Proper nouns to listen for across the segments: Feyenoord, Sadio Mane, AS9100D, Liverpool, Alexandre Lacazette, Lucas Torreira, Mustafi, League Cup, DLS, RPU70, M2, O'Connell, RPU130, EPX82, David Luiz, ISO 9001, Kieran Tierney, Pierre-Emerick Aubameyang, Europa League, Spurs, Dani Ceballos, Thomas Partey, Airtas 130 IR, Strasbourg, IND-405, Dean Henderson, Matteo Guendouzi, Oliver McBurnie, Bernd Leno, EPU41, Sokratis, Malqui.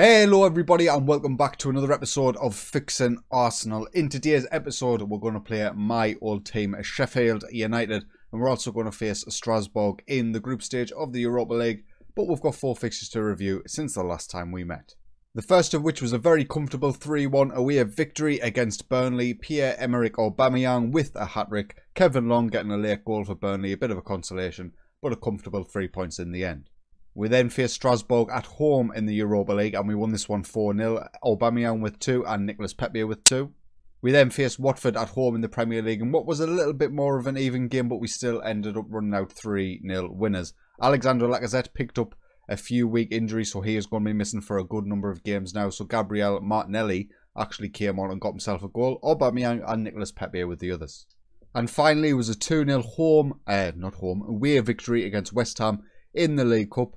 Hello everybody and welcome back to another episode of Fixing Arsenal. In today's episode we're going to play my old team Sheffield United, and we're also going to face Strasbourg in the group stage of the Europa League, but we've got four fixtures to review since the last time we met. The first of which was a very comfortable 3-1 away victory against Burnley. Pierre-Emerick Aubameyang with a hat-trick, Kevin Long getting a late goal for Burnley, a bit of a consolation, but a comfortable 3 points in the end. We then faced Strasbourg at home in the Europa League and we won this one 4-0. Aubameyang with two and Nicolas Pepe with two. We then faced Watford at home in the Premier League and what was a little bit more of an even game, but we still ended up running out 3-0 winners. Alexandre Lacazette picked up a few week injuries, so he is going to be missing for a good number of games now. So Gabriel Martinelli actually came on and got himself a goal. Aubameyang and Nicolas Pepe with the others. And finally it was a 2-0 away victory against West Ham in the League Cup.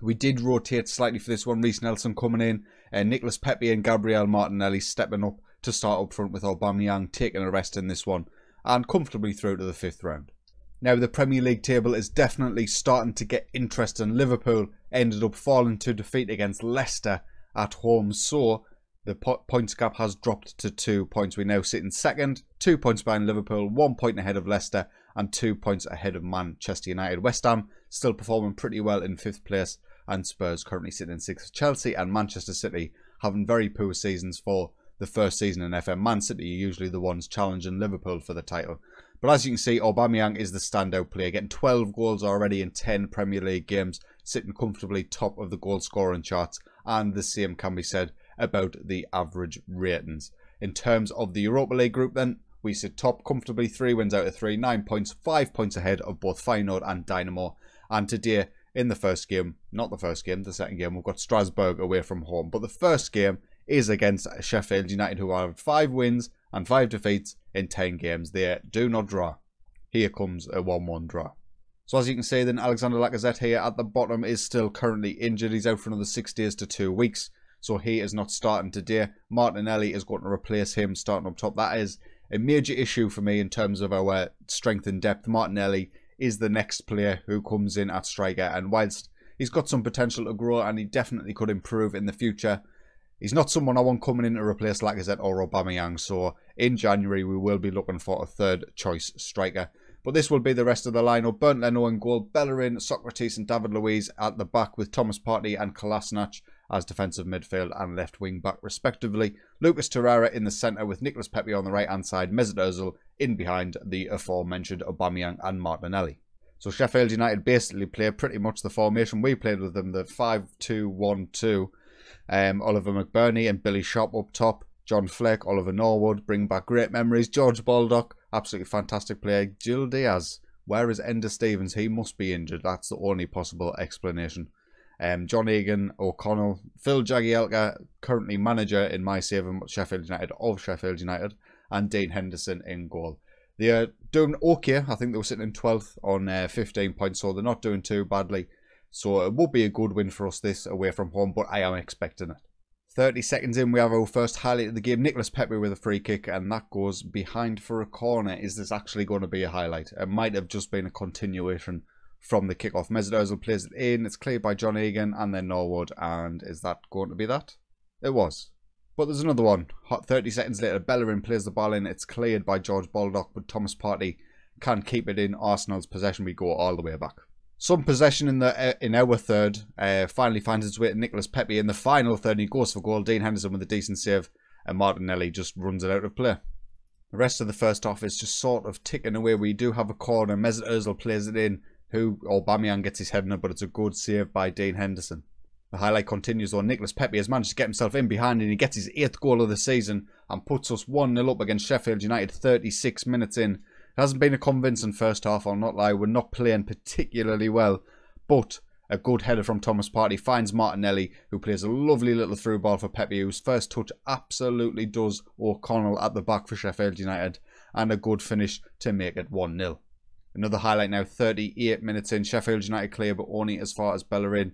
We did rotate slightly for this one. Reiss Nelson coming in, and Nicolas Pepe and Gabriel Martinelli stepping up to start up front, with Aubameyang taking a rest in this one and comfortably through to the fifth round. Now the Premier League table is definitely starting to get interesting. Liverpool ended up falling to defeat against Leicester at home, so the points gap has dropped to 2 points. We now sit in second, 2 points behind Liverpool, 1 point ahead of Leicester and 2 points ahead of Manchester United. West Ham still performing pretty well in fifth place, and Spurs currently sitting in sixth. Chelsea and Manchester City having very poor seasons for the first season in FA. Man City are usually the ones challenging Liverpool for the title. But as you can see, Aubameyang is the standout player, getting 12 goals already in 10 Premier League games, sitting comfortably top of the goal scoring charts, and the same can be said about the average ratings. In terms of the Europa League group then, we sit top comfortably, 3 wins out of 3, 9 points, 5 points ahead of both Feyenoord and Dynamo. And today, in the first game, not the first game, the second game, we've got Strasbourg away from home. But the first game is against Sheffield United, who have 5 wins and 5 defeats in 10 games. They do not draw. Here comes a 1-1 draw. So as you can see then, Alexandre Lacazette here at the bottom is still currently injured. He's out for another 6 days to 2 weeks. So he is not starting today. Martinelli is going to replace him starting up top. That is a major issue for me in terms of our strength and depth. Martinelli is the next player who comes in at striker, and whilst he's got some potential to grow and he definitely could improve in the future, he's not someone I want coming in to replace Lacazette or Aubameyang. So in January we will be looking for a third choice striker, but this will be the rest of the lineup. Bernd Leno in goal, Bellerin, Sokratis and David Luiz at the back, with Thomas Partey and Kolasinac as defensive midfield and left wing back respectively. Lucas Torreira in the centre, with Nicolas Pepe on the right hand side, Mesut Ozil in behind the aforementioned Aubameyang and Martinelli. So Sheffield United basically play pretty much the formation we played with them, the 5-2-1-2. Oliver McBurnie and Billy Sharp up top, John Fleck, Oliver Norwood, bring back great memories. George Baldock, absolutely fantastic player. Gil Diaz, where is Ender Stevens? He must be injured, that's the only possible explanation. John Egan O'Connell, Phil Jagielka, currently manager in my saving Sheffield United of Sheffield United, and Dean Henderson in goal. They are doing okay. I think they were sitting in 12th on 15 points, so they're not doing too badly. So it would be a good win for us, this away from home, but I am expecting it. 30 seconds in, we have our first highlight of the game. Nicolas Pepe with a free kick, and that goes behind for a corner. Is this actually going to be a highlight? It might have just been a continuation from the kickoff. Mesut Ozil plays it in, it's cleared by John Egan and then Norwood, and is that going to be that? It was. But there's another one. Hot 30 seconds later, Bellerin plays the ball in, it's cleared by George Baldock, but Thomas Partey can keep it in Arsenal's possession. We go all the way back. Some possession in our third finally finds its way to Nicolas Pepe in the final third, and he goes for goal. Dean Henderson with a decent save, and Martinelli just runs it out of play. The rest of the first half is just sort of ticking away. We do have a corner. Mesut Ozil plays it in, who Aubameyang gets his head in it, but it's a good save by Dean Henderson. The highlight continues on. Nicolas Pepe has managed to get himself in behind, and he gets his 8th goal of the season and puts us 1-0 up against Sheffield United 36 minutes in. It hasn't been a convincing first half, I'll not lie. We're not playing particularly well, but a good header from Thomas Partey finds Martinelli, who plays a lovely little through ball for Pepe, whose first touch absolutely does O'Connell at the back for Sheffield United, and a good finish to make it 1-0. Another highlight now, 38 minutes in. Sheffield United clear, but only as far as Bellerin,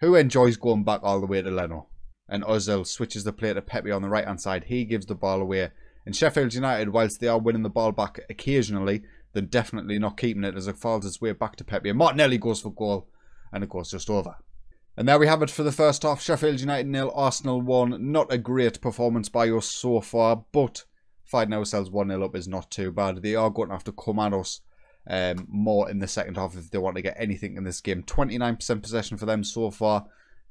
who enjoys going back all the way to Leno. And Ozil switches the play to Pepe on the right-hand side. He gives the ball away. And Sheffield United, whilst they are winning the ball back occasionally, they're definitely not keeping it, as it falls its way back to Pepe. And Martinelli goes for goal, and it goes just over. And there we have it for the first half. Sheffield United 0, Arsenal 1. Not a great performance by us so far, but finding ourselves 1-0 up is not too bad. They are going to have to come at us more in the second half if they want to get anything in this game. 29% possession for them so far.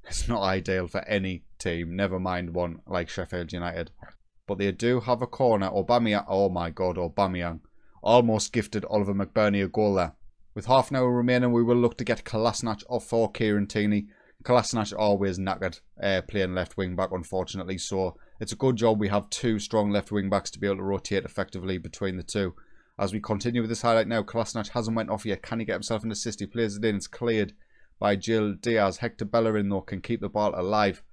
It's not ideal for any team, never mind one like Sheffield United. But they do have a corner. Aubameyang, oh my god, Aubameyang. Almost gifted Oliver McBurnie a goal there. With half an hour remaining, we will look to get Kolasinac off for Kieran Tierney. Kolasinac always knackered playing left wing back, unfortunately, so it's a good job we have two strong left wing backs to be able to rotate effectively between the two. As we continue with this highlight now, Kolasinac hasn't went off yet. Can he get himself an assist? He plays it in. It's cleared by Gil Diaz. Hector Bellerin, though, can keep the ball alive.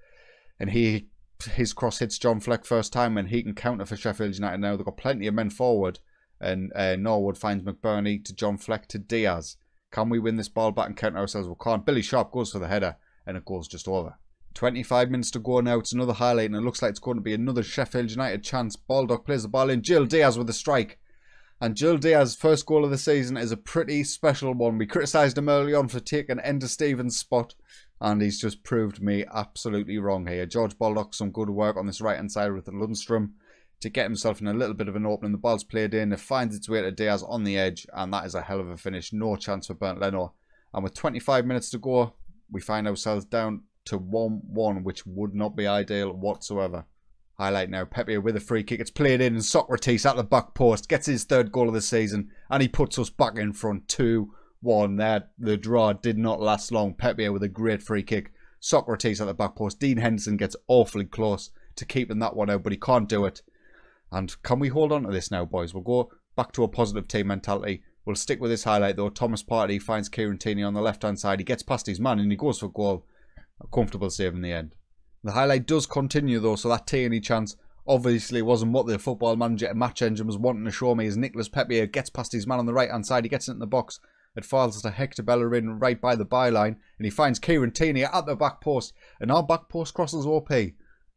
And his cross hits John Fleck first time, and he can counter for Sheffield United now. They've got plenty of men forward. And Norwood finds McBurnie to John Fleck to Diaz. Can we win this ball back and counter ourselves? We can't. Billy Sharp goes for the header, and it goes just over. 25 minutes to go now. It's another highlight, and it looks like it's going to be another Sheffield United chance. Baldock plays the ball in. Gil Diaz with a strike. And Gil Diaz's first goal of the season is a pretty special one. We criticised him early on for taking Ender Stevens' spot, and he's just proved me absolutely wrong here. George Baldock, some good work on this right-hand side with Lundstrom to get himself in a little bit of an opening. The ball's played in. It finds its way to Diaz on the edge, and that is a hell of a finish. No chance for Bernd Leno. And with 25 minutes to go, we find ourselves down to 1-1, which would not be ideal whatsoever. Highlight now, Pepe with a free kick. It's played in, and Sokratis at the back post gets his third goal of the season, and he puts us back in front 2-1. There, the draw did not last long. Pepe with a great free kick. Sokratis at the back post. Dean Henderson gets awfully close to keeping that one out, but he can't do it. And can we hold on to this now, boys? We'll go back to a positive team mentality. We'll stick with this highlight, though. Thomas Partey finds Kieran Tierney on the left-hand side. He gets past his man, and he goes for goal. A comfortable save in the end. The highlight does continue, though, so that Tierney chance obviously wasn't what the football manager at Match Engine was wanting to show me, as Nicolas Pepe gets past his man on the right-hand side. He gets it in the box. It falls to Hector Bellerin right by the byline, and he finds Kieran Tierney at the back post, and our back post crosses OP.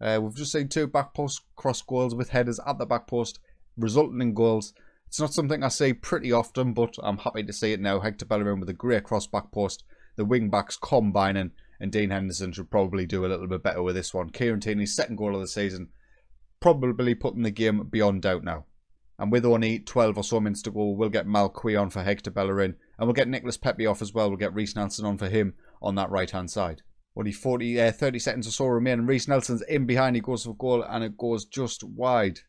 We've just seen two back post cross goals with headers at the back post, resulting in goals. It's not something I see pretty often, but I'm happy to see it now. Hector Bellerin with a great cross back post. The wing-backs combining. And Dean Henderson should probably do a little bit better with this one. Kieran Tierney's second goal of the season, probably putting the game beyond doubt now. And with only 12 or so minutes to go, we'll get Malqui on for Hector Bellerin. And we'll get Nicolas Pepe off as well. We'll get Reiss Nelson on for him on that right-hand side. Only 30 seconds or so remain. Reiss Nelson's in behind. He goes for goal, and it goes just wide.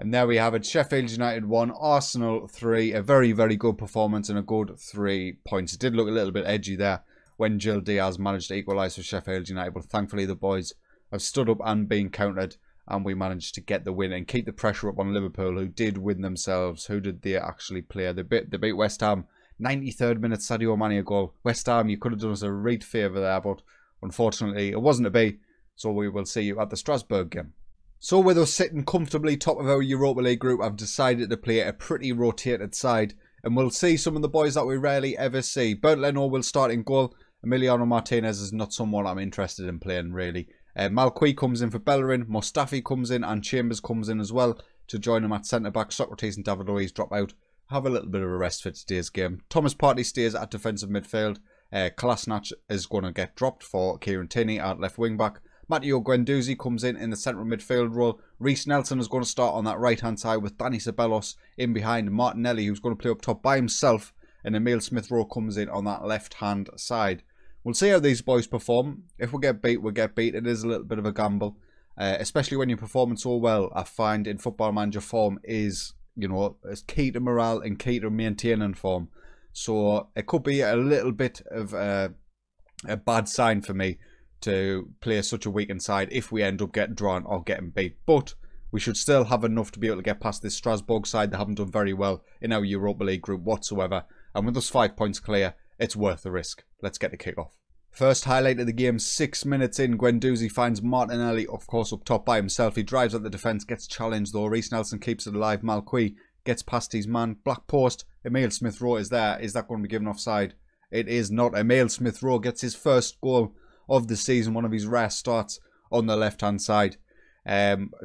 And there we have it. Sheffield United 1, Arsenal 3. A very, very good performance and a good 3 points. It did look a little bit edgy there when Gil Diaz managed to equalise for Sheffield United, but thankfully the boys have stood up and been countered, and we managed to get the win and keep the pressure up on Liverpool, who did win themselves. Who did they actually play? They beat West Ham. 93rd minute, Sadio Mane a goal. West Ham, you could have done us a real favour there, but unfortunately it wasn't to be, so we will see you at the Strasbourg game. So with us sitting comfortably top of our Europa League group, I've decided to play a pretty rotated side, and we'll see some of the boys that we rarely ever see. Bernd Leno will start in goal. Emiliano Martinez is not someone I'm interested in playing, really. Malqui comes in for Bellerin, Mustafi comes in, and Chambers comes in as well to join him at centre-back. Sokratis and David Luiz drop out, have a little bit of a rest for today's game. Thomas Partey stays at defensive midfield. Kolasinac is going to get dropped for Kieran Tierney at left wing-back. Matteo Guendouzi comes in the central midfield role. Reiss Nelson is going to start on that right-hand side with Dani Ceballos in behind Martinelli, who's going to play up top by himself, and Emile Smith-Rowe comes in on that left-hand side. We'll see how these boys perform. If we get beat, we get beat. It is a little bit of a gamble, especially when you're performing so well. I find in Football Manager form is, you know, it's key to morale and key to maintaining form. So it could be a little bit of a bad sign for me to play such a weak side if we end up getting drawn or getting beat. But we should still have enough to be able to get past this Strasbourg side. They haven't done very well in our Europa League group whatsoever. And with us 5 points clear, it's worth the risk. Let's get the kick off. First highlight of the game, 6 minutes in. Guendouzi finds Martinelli, of course, up top by himself. He drives at the defence, gets challenged though. Reiss Nelson keeps it alive. Malqui gets past his man. Black post. Emile Smith-Rowe is there. Is that going to be given offside? It is not. Emile Smith-Rowe gets his first goal of the season. One of his rare starts on the left-hand side.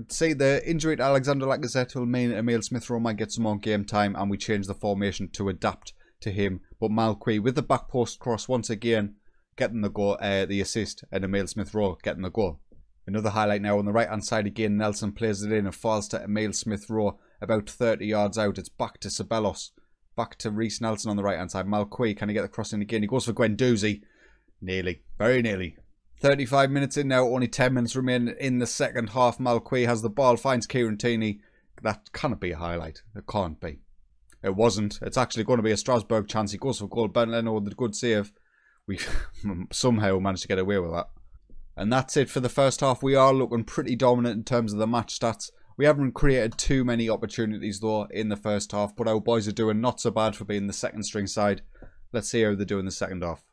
See, the injury to Alexandre Lacazette will mean Emile Smith-Rowe might get some more game time, and we change the formation to adapt to him. But Malqui with the back post cross once again getting the goal, the assist, and Emile Smith-Rowe getting the goal. Another highlight now on the right-hand side again. Nelson plays it in and falls to Emile Smith-Rowe about 30 yards out. It's back to Ceballos. Back to Reiss Nelson on the right-hand side. Malqui, can he get the cross in again? He goes for Guendouzi. Nearly. Very nearly. 35 minutes in now. Only 10 minutes remain in the second half. Malqui has the ball. Finds Kieran Tierney. That cannot be a highlight. It can't be. It wasn't. It's actually going to be a Strasbourg chance. He goes for goal. Bernd Leno with a good save. We somehow managed to get away with that. And that's it for the first half. We are looking pretty dominant in terms of the match stats. We haven't created too many opportunities though in the first half, but our boys are doing not so bad for being the second string side. Let's see how they do in the second half.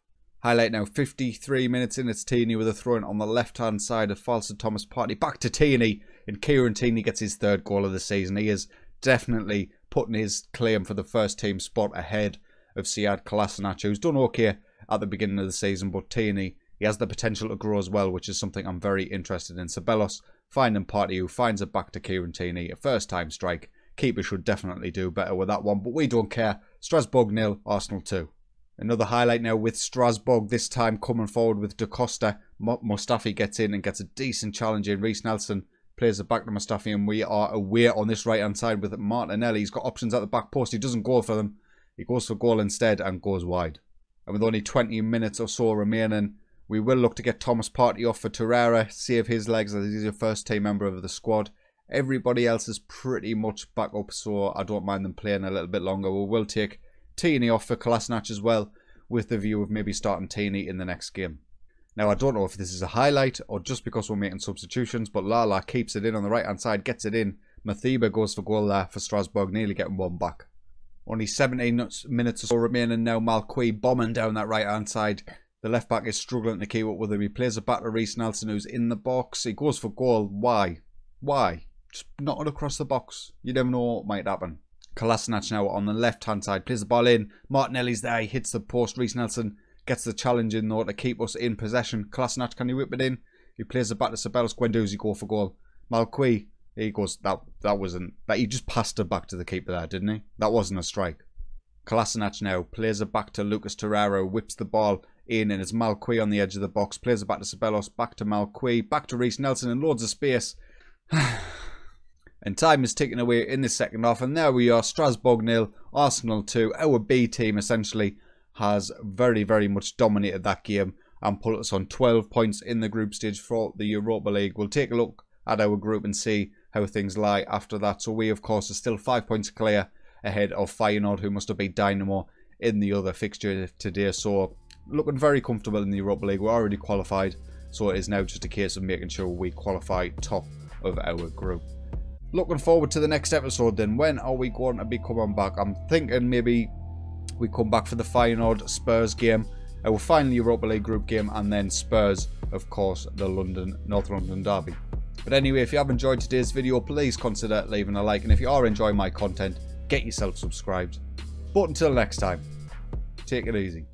Highlight now, 53 minutes in, it's Tierney with a throw in on the left hand side of falls to Thomas Partey. Back to Tierney, and Kieran Tierney gets his third goal of the season. He is definitely putting his claim for the first team spot ahead of Sead Kolasinac, who's done okay at the beginning of the season, but Tierney, he has the potential to grow as well, which is something I'm very interested in. Ceballos finding Partey, who finds it back to Kieran Tierney. A first-time strike. Keeper should definitely do better with that one, but we don't care. Strasbourg 0, Arsenal 2. Another highlight now with Strasbourg, this time coming forward with Da Costa. Mustafi gets in and gets a decent challenge in. Reiss Nelson plays it back to Mustafi, and we are away on this right-hand side with Martinelli. He's got options at the back post. He doesn't go for them. He goes for goal instead and goes wide. And with only 20 minutes or so remaining, we will look to get Thomas Partey off for Torreira, save his legs as he's a first team member of the squad. Everybody else is pretty much back up, so I don't mind them playing a little bit longer. We will take Tierney off for Kolasinac as well, with the view of maybe starting Tierney in the next game. Now, I don't know if this is a highlight or just because we're making substitutions, but Lala keeps it in on the right hand side, gets it in. Mathiba goes for goal there for Strasbourg, nearly getting one back. Only 17 minutes or so remaining now. Malqui bombing down that right hand side. The left back is struggling to keep up with him. He plays a back to Reiss Nelson, who's in the box. He goes for goal. Why? Why? Just not across the box. You never know what might happen. Kolasinac now on the left hand side plays the ball in. Martinelli's there. He hits the post. Reiss Nelson gets the challenge in though to keep us in possession. Kolasinac, can he whip it in? He plays a back to Ceballos. Guendouzi go for goal. Malqui, he goes. That wasn't. That he just passed it back to the keeper there, didn't he? That wasn't a strike. Kolasinac now plays it back to Lucas Torreira. Whips the ball in, and it's Malqui on the edge of the box. Plays it back to Ceballos, back to Malqui, back to Reiss Nelson, and loads of space. And time is ticking away in the second half, and there we are, Strasbourg 0, Arsenal 2. Our B team essentially has very, very much dominated that game and put us on 12 points in the group stage for the Europa League. We'll take a look at our group and see how things lie after that. So we, of course, are still 5 points clear ahead of Feyenoord, who must have beat Dynamo in the other fixture today. So looking very comfortable in the Europa League. We're already qualified, so it is now just a case of making sure we qualify top of our group. Looking forward to the next episode then. When are we going to be coming back? I'm thinking maybe we come back for the Feyenoord Spurs game, our final Europa League group game, and then Spurs, of course, the North London derby. But anyway, if you have enjoyed today's video, please consider leaving a like, and if you are enjoying my content, get yourself subscribed. But until next time, take it easy.